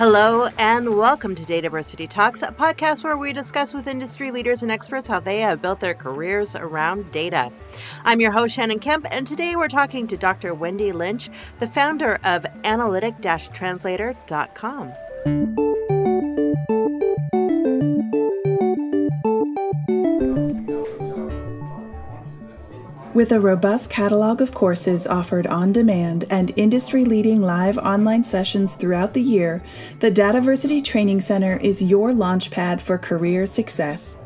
Hello and welcome to Dataversity Talks, a podcast where we discuss with industry leaders and experts how they have built their careers around data. I'm your host, Shannon Kemp, and today we're talking to Dr. Wendy Lynch, the founder of Analytic-Translator.com. With a robust catalog of courses offered on demand and industry-leading live online sessions throughout the year, the Dataversity Training Center is your launchpad for career success.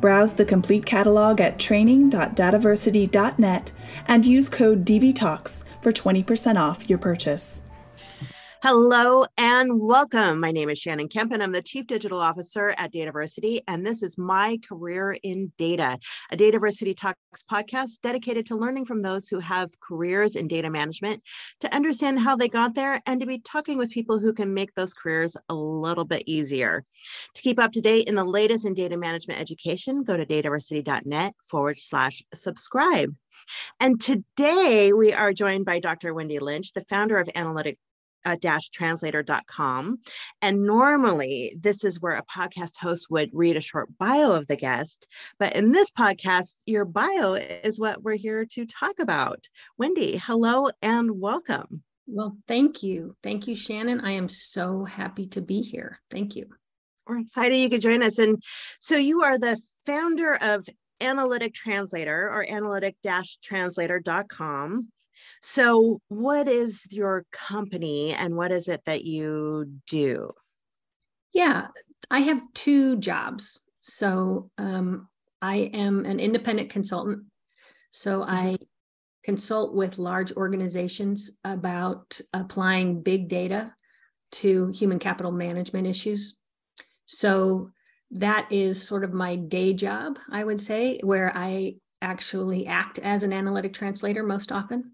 Browse the complete catalog at training.dataversity.net and use code DVTalks for 20% off your purchase. Hello and welcome. My name is Shannon Kemp and I'm the Chief Digital Officer at Dataversity, and this is My Career in Data, a Dataversity Talks podcast dedicated to learning from those who have careers in data management, to understand how they got there, and to be talking with people who can make those careers a little bit easier. To keep up to date in the latest in data management education, go to dataversity.net/subscribe. And today we are joined by Dr. Wendy Lynch, the founder of Analytic-Translator.com. And normally this is where a podcast host would read a short bio of the guest, but in this podcast, your bio is what we're here to talk about. Wendy, hello and welcome. Well, thank you. Thank you, Shannon. I am so happy to be here. Thank you. We're excited you could join us. And so you are the founder of Analytic Translator, or Analytic-Translator.com. So what is your company and what is it that you do? Yeah, I have two jobs. So I am an independent consultant. So I consult with large organizations about applying big data to human capital management issues. So that is sort of my day job, I would say, where I actually act as an analytic translator most often.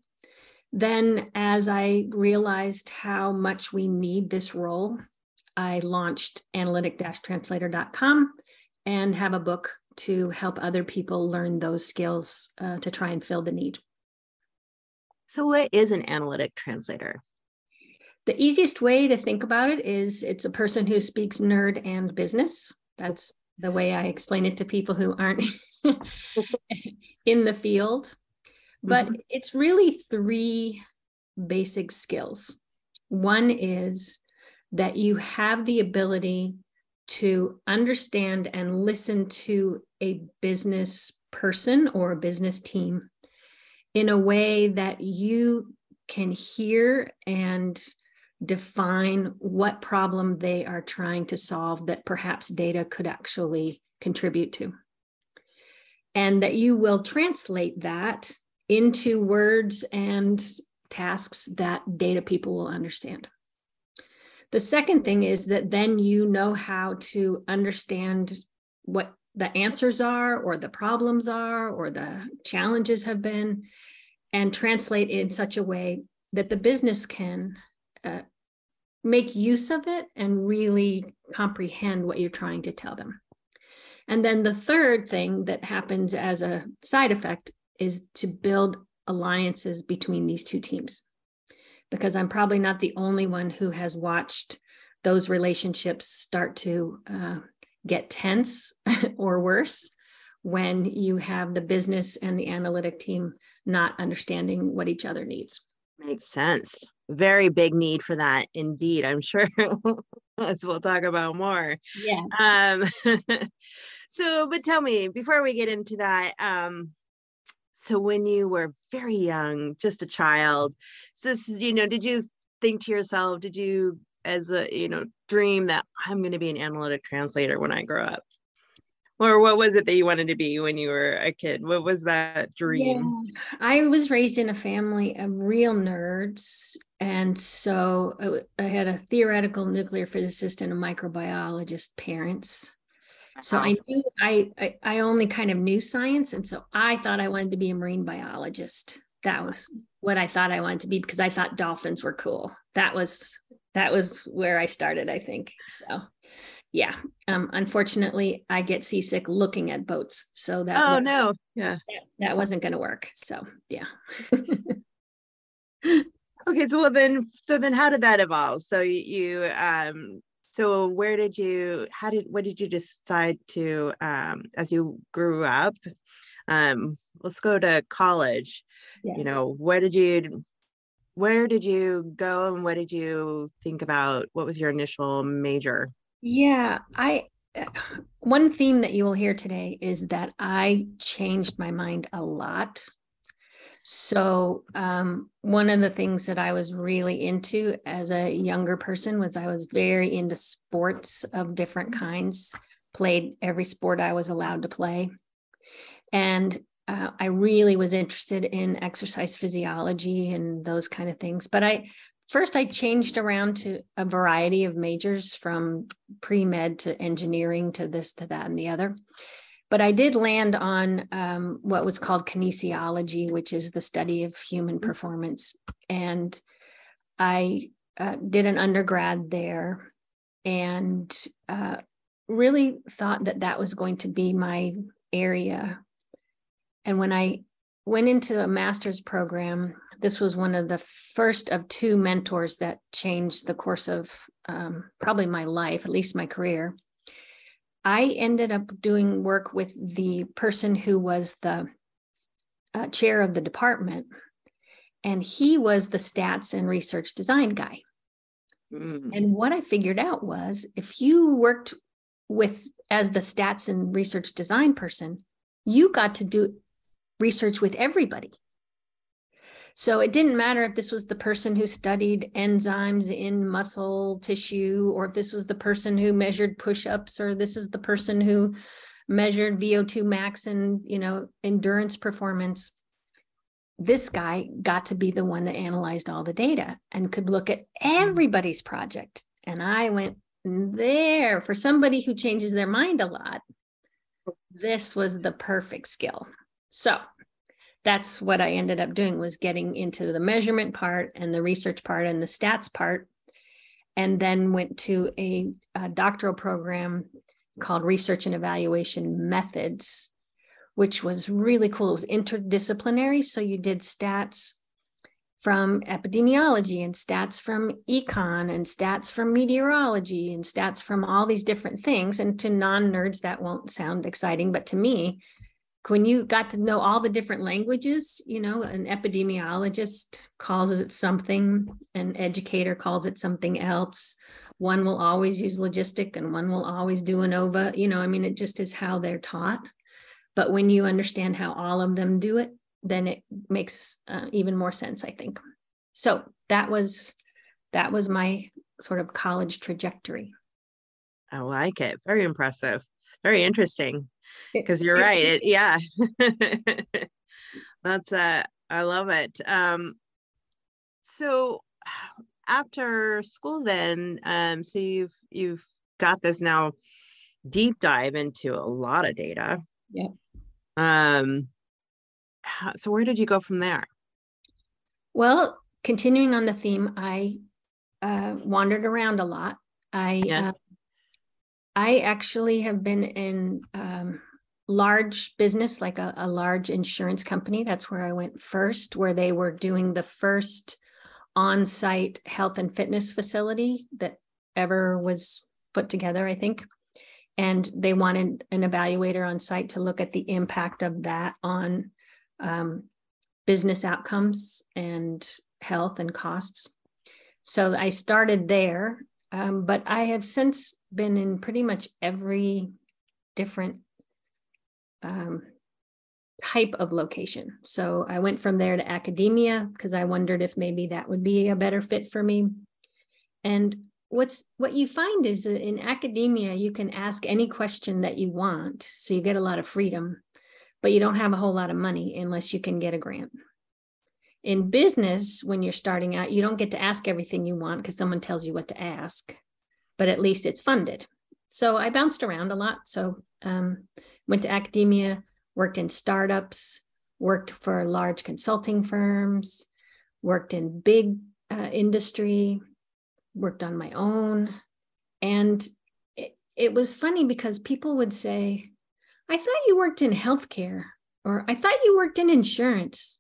Then, as I realized how much we need this role, I launched analytic-translator.com and have a book to help other people learn those skills to try and fill the need. So what is an analytic translator? The easiest way to think about it is it's a person who speaks nerd and business. That's the way I explain it to people who aren't in the field. But it's really three basic skills. One is that you have the ability to understand and listen to a business person or a business team in a way that you can hear and define what problem they are trying to solve that perhaps data could actually contribute to. And that you will translate that into words and tasks that data people will understand. The second thing is that then you know how to understand what the answers are, or the problems are, or the challenges have been, and translate it in such a way that the business can make use of it and really comprehend what you're trying to tell them. And then the third thing that happens as a side effect is to build alliances between these two teams, because I'm probably not the only one who has watched those relationships start to get tense or worse when you have the business and the analytic team not understanding what each other needs. Makes sense. Very big need for that, indeed, I'm sure, as we'll talk about more. Yes. But tell me, before we get into that, so when you were very young, just a child, so this is, did you think to yourself, did you dream that I'm going to be an analytic translator when I grow up? Or what was it that you wanted to be when you were a kid? What was that dream? Yeah. I was raised in a family of real nerds. And so I had a theoretical nuclear physicist and a microbiologist parents. So I knew I only kind of knew science. And so I thought I wanted to be a marine biologist. That was what I thought I wanted to be, because I thought dolphins were cool. That was where I started, I think. So yeah. Unfortunately, I get seasick looking at boats. So that that wasn't going to work. So yeah. Okay, so well then, how did that evolve? So you, so where did you, what did you decide to, as you grew up, let's go to college, yes. You know, where did you go and what did you think about, what was your initial major? Yeah, one theme that you will hear today is that I changed my mind a lot. So one of the things that I was really into as a younger person was I was very into sports of different kinds, played every sport I was allowed to play. And I really was interested in exercise physiology and those kind of things. But I changed around to a variety of majors, from pre-med to engineering to this, to that, and the other. But I did land on what was called kinesiology, which is the study of human performance. And I did an undergrad there and really thought that that was going to be my area. And when I went into a master's program, this was one of the first of two mentors that changed the course of probably my life, at least my career. I ended up doing work with the person who was the chair of the department, and he was the stats and research design guy. Mm. And what I figured out was, if you worked with as the stats and research design person, you got to do research with everybody. So it didn't matter if this was the person who studied enzymes in muscle tissue, or if this was the person who measured push-ups, or this is the person who measured VO2 max and, you know, endurance performance. This guy got to be the one that analyzed all the data and could look at everybody's project. And I went there for somebody who changes their mind a lot. This was the perfect skill. So that's what I ended up doing, was getting into the measurement part and the research part and the stats part, and then went to a doctoral program called Research and Evaluation Methods, which was really cool. It was interdisciplinary. So you did stats from epidemiology and stats from econ and stats from meteorology and stats from all these different things. And to non-nerds, that won't sound exciting, but to me, when you got to know all the different languages, you know, an epidemiologist calls it something, an educator calls it something else. One will always use logistic and one will always do ANOVA. You know, I mean, it just is how they're taught. But when you understand how all of them do it, then it makes even more sense, I think. So that was my sort of college trajectory. I like it. Very impressive. Very interesting. Because you're right. Yeah. That's I love it. So after school then, so you've got this now deep dive into a lot of data. Yeah. So where did you go from there? Well, continuing on the theme, I wandered around a lot. I actually have been in large business, like a large insurance company. That's where I went first, where they were doing the first on-site health and fitness facility that ever was put together, I think. And they wanted an evaluator on site to look at the impact of that on business outcomes and health and costs. So I started there. But I have since been in pretty much every different type of location. So I went from there to academia because I wondered if maybe that would be a better fit for me. And what you find is that in academia, you can ask any question that you want. So you get a lot of freedom, but you don't have a whole lot of money unless you can get a grant. In business, when you're starting out, you don't get to ask everything you want because someone tells you what to ask, but at least it's funded. So I bounced around a lot. So went to academia, worked in startups, worked for large consulting firms, worked in big industry, worked on my own. And it was funny because people would say, I thought you worked in healthcare, or I thought you worked in insurance.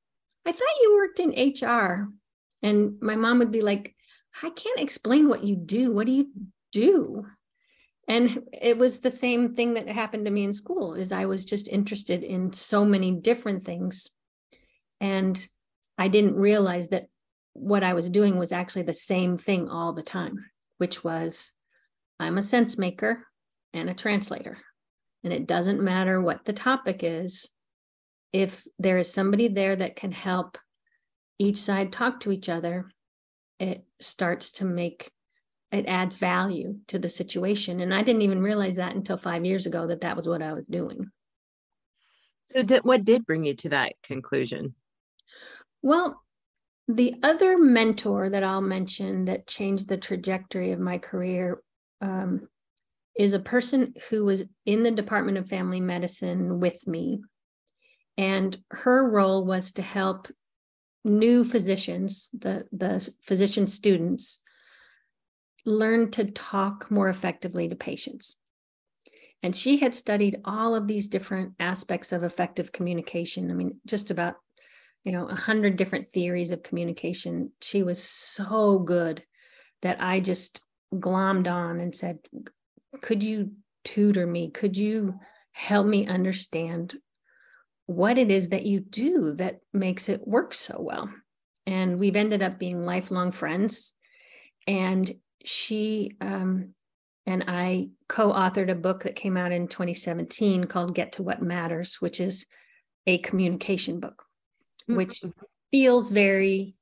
I thought you worked in HR. And my mom would be like, I can't explain what you do. What do you do? And it was the same thing that happened to me in school, is I was just interested in so many different things. And I didn't realize that what I was doing was actually the same thing all the time, which was I'm a sense maker and a translator. And it doesn't matter what the topic is. If there is somebody there that can help each side talk to each other, it starts to make, it adds value to the situation. And I didn't even realize that until 5 years ago, that that was what I was doing. So what did bring you to that conclusion? Well, the other mentor that I'll mention that changed the trajectory of my career is a person who was in the Department of Family Medicine with me. And her role was to help new physicians, the physician students, learn to talk more effectively to patients. And she had studied all of these different aspects of effective communication. I mean, just about, 100 different theories of communication. She was so good that I just glommed on and said, could you tutor me? Could you help me understand what it is that you do that makes it work so well? And we've ended up being lifelong friends. And she and I co-authored a book that came out in 2017 called Get to What Matters, which is a communication book, which feels very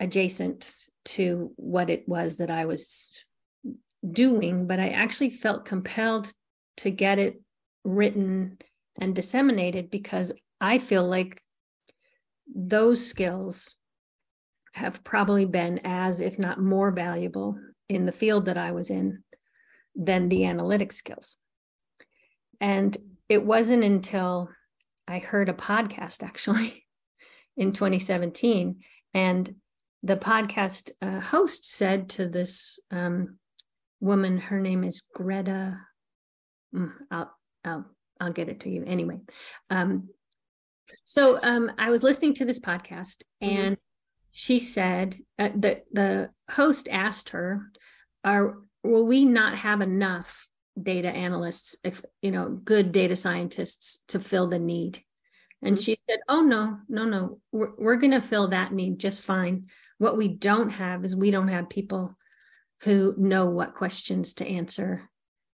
adjacent to what it was that I was doing, but I actually felt compelled to get it written and disseminated because I feel like those skills have probably been as, if not more valuable in the field that I was in than the analytic skills. And it wasn't until I heard a podcast actually in 2017, and the podcast host said to this woman, her name is Greta, I'll get it to you anyway. I was listening to this podcast, and she said, the host asked her, will we not have enough data analysts, good data scientists to fill the need? And she said, oh, no, we're going to fill that need just fine. What we don't have is we don't have people who know what questions to answer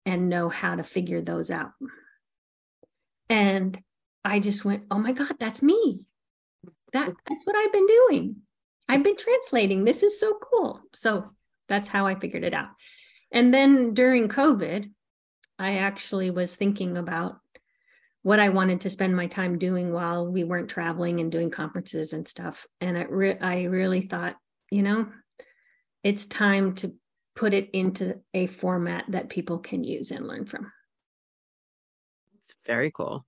and know how to figure those out. And I just went, oh my God, that's me. That's what I've been doing. I've been translating. This is so cool. So that's how I figured it out. And then during COVID, I actually was thinking about what I wanted to spend my time doing while we weren't traveling and doing conferences and stuff. And I really thought, it's time to put it into a format that people can use and learn from. It's very cool.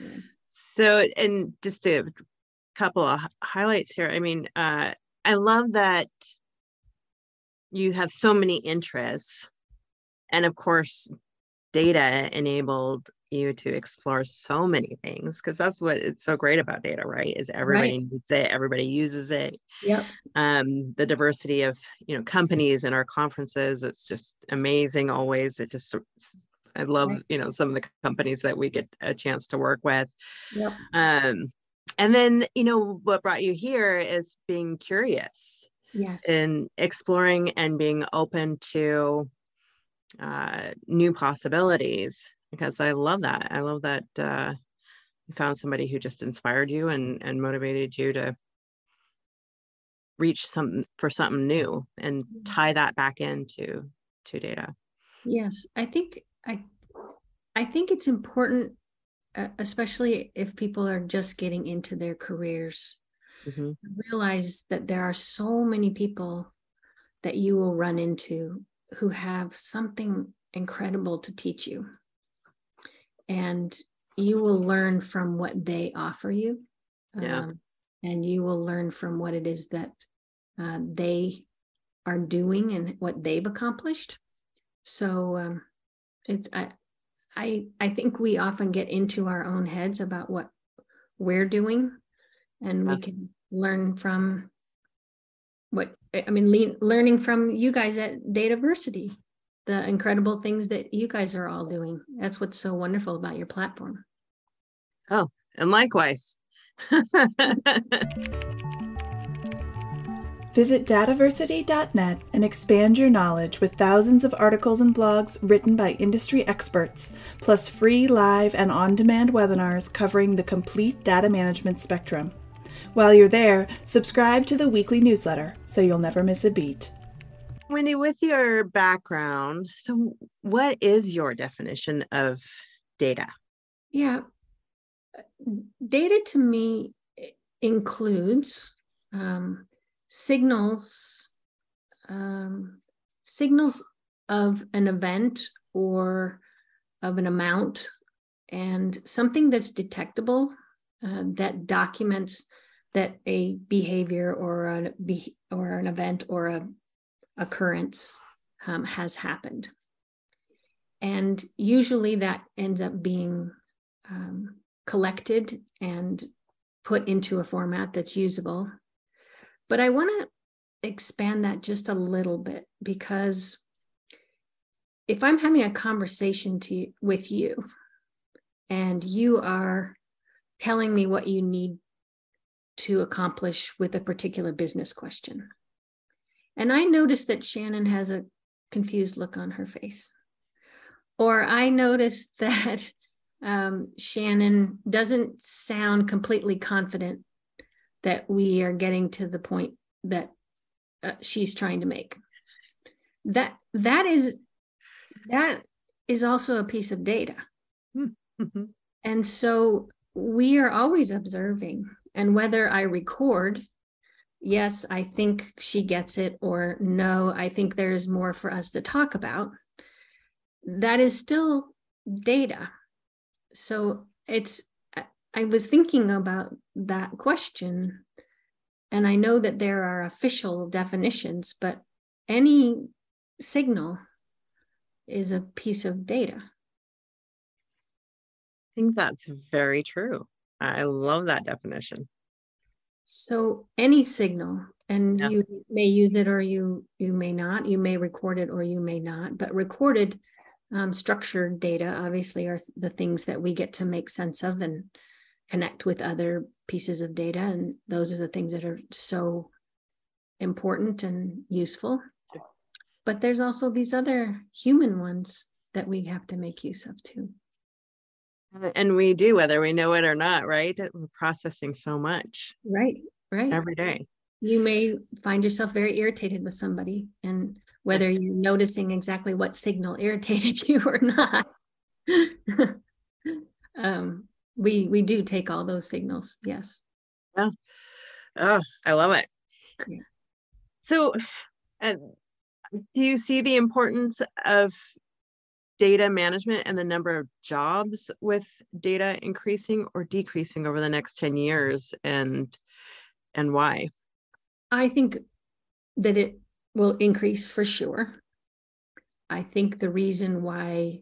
Yeah. So, and just a couple of highlights here. I love that you have so many interests, and of course, data enabled you to explore so many things, because that's what it's so great about data, right? Is everybody needs it, everybody uses it. Yep. The diversity of companies in our conferences, it's just amazing. Always, I love some of the companies that we get a chance to work with. Yep. And then what brought you here is being curious. Yes. And exploring and being open to new possibilities, because I love that. I love that you found somebody who just inspired you and motivated you to reach something new and tie that back into data. Yes, I think it's important, especially if people are just getting into their careers. Mm-hmm. Realize that there are so many people that you will run into who have something incredible to teach you, and you will learn from what they offer you, and you will learn from what it is that they are doing and what they've accomplished. So I think we often get into our own heads about what we're doing. And we can learn from what I mean, learning from you guys at Dataversity, the incredible things that you guys are all doing. That's what's so wonderful about your platform. Oh, and likewise. Visit dataversity.net and expand your knowledge with thousands of articles and blogs written by industry experts, plus free live and on-demand webinars covering the complete data management spectrum. While you're there, subscribe to the weekly newsletter so you'll never miss a beat. Wendy, with your background, so what is your definition of data? Yeah, data to me includes signals of an event or of an amount, and something that's detectable that documents that a behavior or an event or a occurrence has happened. And usually that ends up being collected and put into a format that's usable. But I want to expand that just a little bit, because if I'm having a conversation with you and you are telling me what you need to accomplish with a particular business question, and I notice that Shannon has a confused look on her face, or I notice that Shannon doesn't sound completely confident that we are getting to the point that she's trying to make. That is also a piece of data. Mm-hmm. And so we are always observing, and whether I record, yes, I think she gets it, or no, I think there's more for us to talk about, that is still data. So I was thinking about that question, and I know that there are official definitions, but any signal is a piece of data. I think that's very true. I love that definition. So any signal, and yeah, you may use it or you may not, you may record it or you may not, but recorded structured data obviously are the things that we get to make sense of and connect with other pieces of data. And those are the things that are so important and useful. But there's also these other human ones that we have to make use of too. And we do, whether we know it or not, right? We're processing so much. Right. Every day. You may find yourself very irritated with somebody, and whether you're noticing exactly what signal irritated you or not, we do take all those signals. Yes. Yeah. Oh, I love it. Yeah. So do you see the importance of data management and the number of jobs with data increasing or decreasing over the next 10 years, and why? I think that it will increase for sure. I think the reason why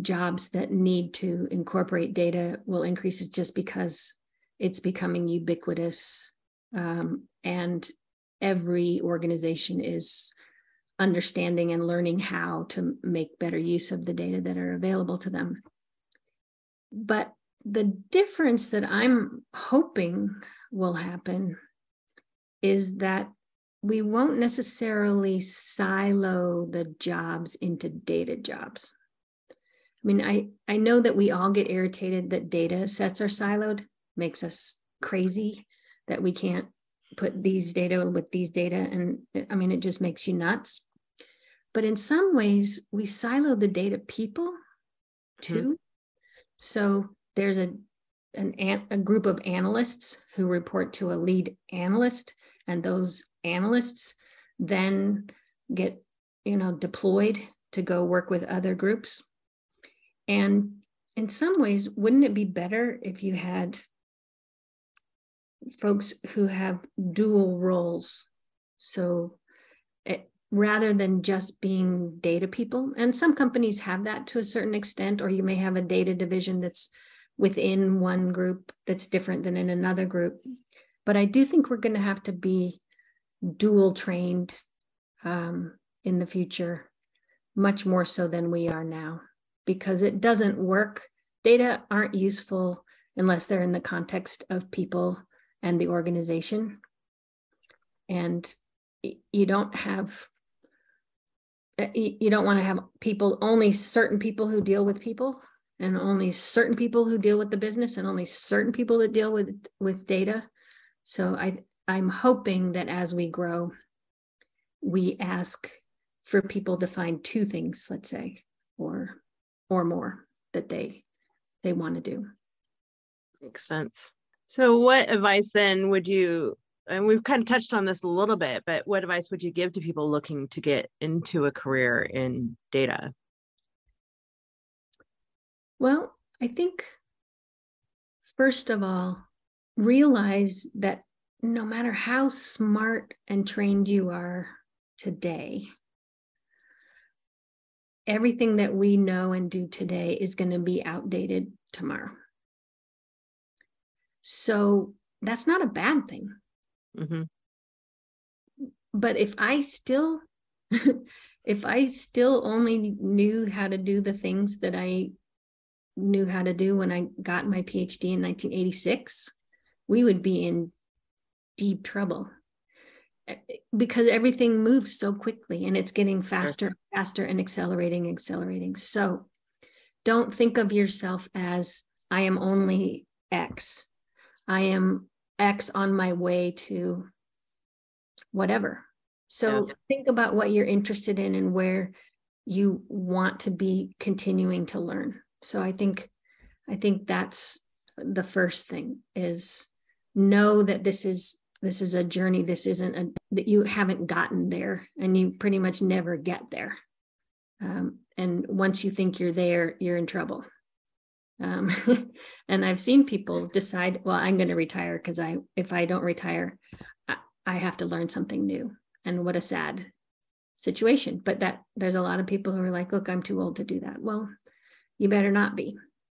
jobs that need to incorporate data will increase is just because it's becoming ubiquitous, and every organization is understanding and learning how to make better use of the data that are available to them. But the difference that I'm hoping will happen is that we won't necessarily silo the jobs into data jobs. I mean, I know that we all get irritated that data sets are siloed, makes us crazy that we can't put these data with these data, and I mean, it just makes you nuts. But in some ways, we silo the data people too. Mm-hmm. So there's a group of analysts who report to a lead analyst, and those analysts then get, deployed to go work with other groups. And in some ways, wouldn't it be better if you had folks who have dual roles? So rather than just being data people, and some companies have that to a certain extent, or you may have a data division that's within one group that's different than in another group. But I do think we're going to have to be dual trained in the future, much more so than we are now, because it doesn't work. Data aren't useful unless they're in the context of people and the organization. And you don't want to have people, only certain people who deal with people, and only certain people who deal with the business, and only certain people that deal with data. So I'm hoping that as we grow, we ask for people to find two things, let's say, or more that they want to do. Makes sense. So what advice then would you, and we've kind of touched on this a little bit, but what advice would you give to people looking to get into a career in data? Well, I think, first of all, realize that no matter how smart and trained you are today, everything that we know and do today is going to be outdated tomorrow. So that's not a bad thing. Mm-hmm. But if I still only knew how to do the things that I knew how to do when I got my PhD in 1986, we would be in deep trouble, because everything moves so quickly and it's getting faster and faster and accelerating. So don't think of yourself as, I am only X. I am X on my way to whatever. So think about what you're interested in and where you want to be continuing to learn. So I think that's the first thing, is know that this is a journey. This isn't that you haven't gotten there, and you pretty much never get there. And once you think you're there, you're in trouble. And I've seen people decide, well, I'm going to retire because if I don't retire, I have to learn something new. And what a sad situation. But there's a lot of people who are like, look, I'm too old to do that. Well, you better not be,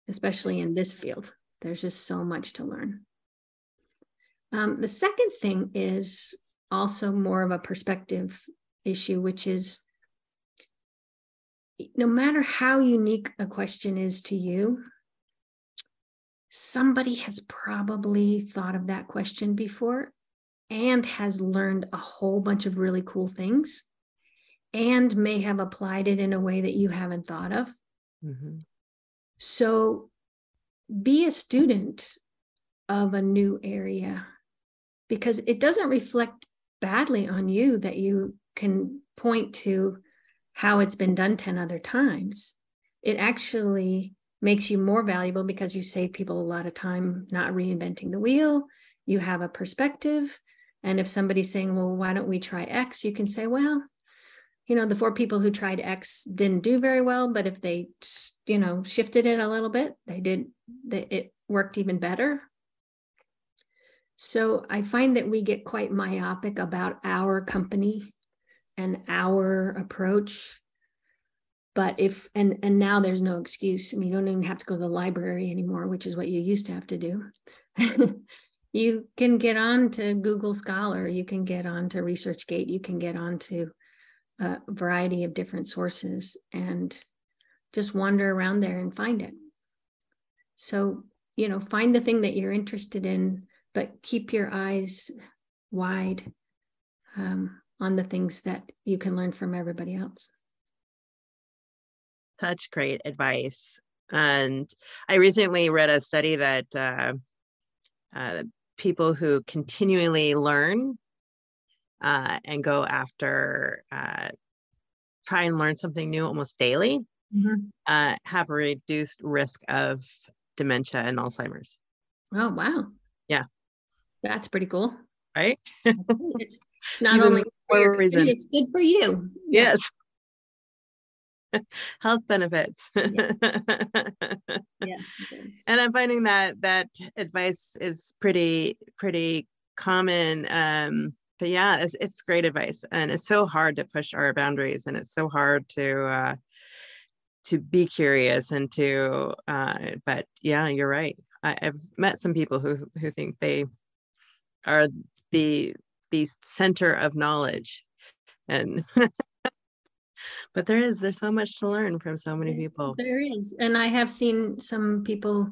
especially in this field. There's just so much to learn. The second thing is also more of a perspective issue, which is, no matter how unique a question is to you, somebody has probably thought of that question before and has learned a whole bunch of really cool things and may have applied it in a way that you haven't thought of. Mm-hmm. So be a student of a new area, because it doesn't reflect badly on you that you can point to how it's been done 10 other times. It actually makes you more valuable because you save people a lot of time not reinventing the wheel. You have a perspective. And if somebody's saying, well, why don't we try X? You can say, well, you know, the four people who tried X didn't do very well, but if they, you know, shifted it a little bit, it worked even better. So I find that we get quite myopic about our company and our approach. But and now there's no excuse. I mean, you don't even have to go to the library anymore, which is what you used to have to do. You can get on to Google Scholar. You can get on to ResearchGate. You can get on to a variety of different sources and just wander around there and find it. So, you know, find the thing that you're interested in, but keep your eyes wide on the things that you can learn from everybody else. Such great advice. And I recently read a study that people who continually learn and go after, try and learn something new almost daily, mm-hmm. Have a reduced risk of dementia and Alzheimer's. Oh, wow. Yeah. That's pretty cool. Right? It's not even only for your reason, it's good for you. Yes. Health benefits. Yeah. Yes, it is. And I'm finding that advice is pretty common. But yeah, it's great advice. And it's so hard to push our boundaries, and it's so hard to be curious and to, but yeah, you're right. I've met some people who think they are the the center of knowledge. And but there's so much to learn from so many people. There is. And I have seen some people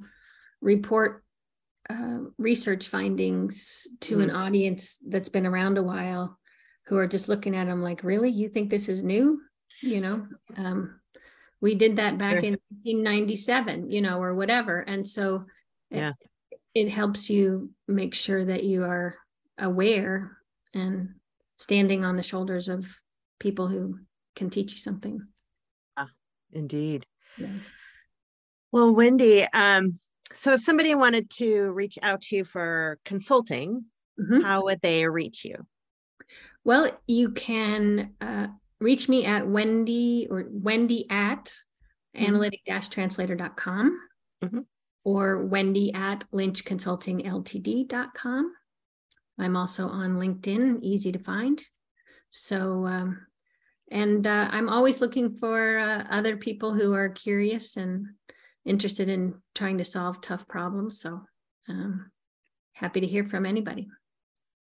report research findings to an audience that's been around a while, who are just looking at them like, really, you think this is new? You know, we did that back in 1997, you know, or whatever. And so it helps you make sure that you are aware and standing on the shoulders of people who can teach you something. Indeed. Yeah. Well, Wendy, so if somebody wanted to reach out to you for consulting, how would they reach you? Well, you can reach me at Wendy at analytic-translator.com or Wendy at Lynch Consulting LTD.com. I'm also on LinkedIn, easy to find. So, and I'm always looking for other people who are curious and interested in trying to solve tough problems. So happy to hear from anybody.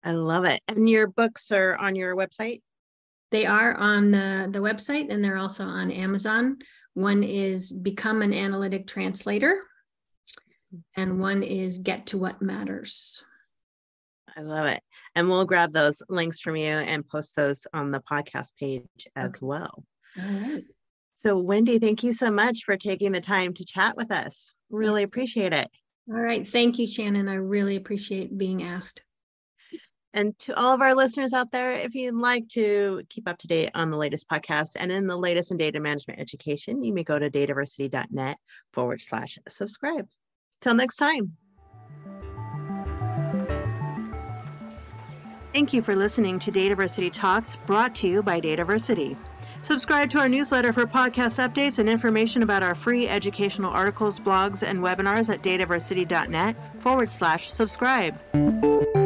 I love it. And your books are on your website? They are on the website, and they're also on Amazon. One is Become an Analytic Translator, and one is Get to What Matters. I love it. And we'll grab those links from you and post those on the podcast page as well. All right. So Wendy, thank you so much for taking the time to chat with us. Really appreciate it. All right. Thank you, Shannon. I really appreciate being asked. And to all of our listeners out there, if you'd like to keep up to date on the latest podcast and in the latest in data management education, you may go to dataversity.net/subscribe. Till next time. Thank you for listening to Dataversity Talks, brought to you by Dataversity. Subscribe to our newsletter for podcast updates and information about our free educational articles, blogs, and webinars at dataversity.net/subscribe.